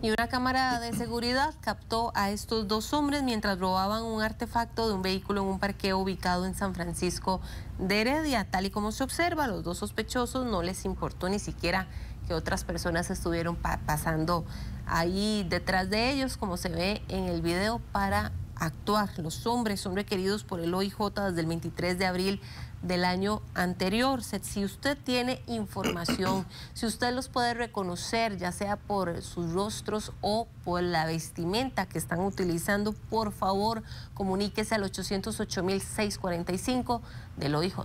Y una cámara de seguridad captó a estos dos hombres mientras robaban un artefacto de un vehículo en un parqueo ubicado en San Francisco de Heredia. Tal y como se observa, a los dos sospechosos no les importó ni siquiera que otras personas estuvieron pasando ahí detrás de ellos, como se ve en el video, para actuar. Los hombres son requeridos por el OIJ desde el 23 de abril del año anterior. Si usted tiene información, si usted los puede reconocer, ya sea por sus rostros o por la vestimenta que están utilizando, por favor, comuníquese al 808.645 del OIJ.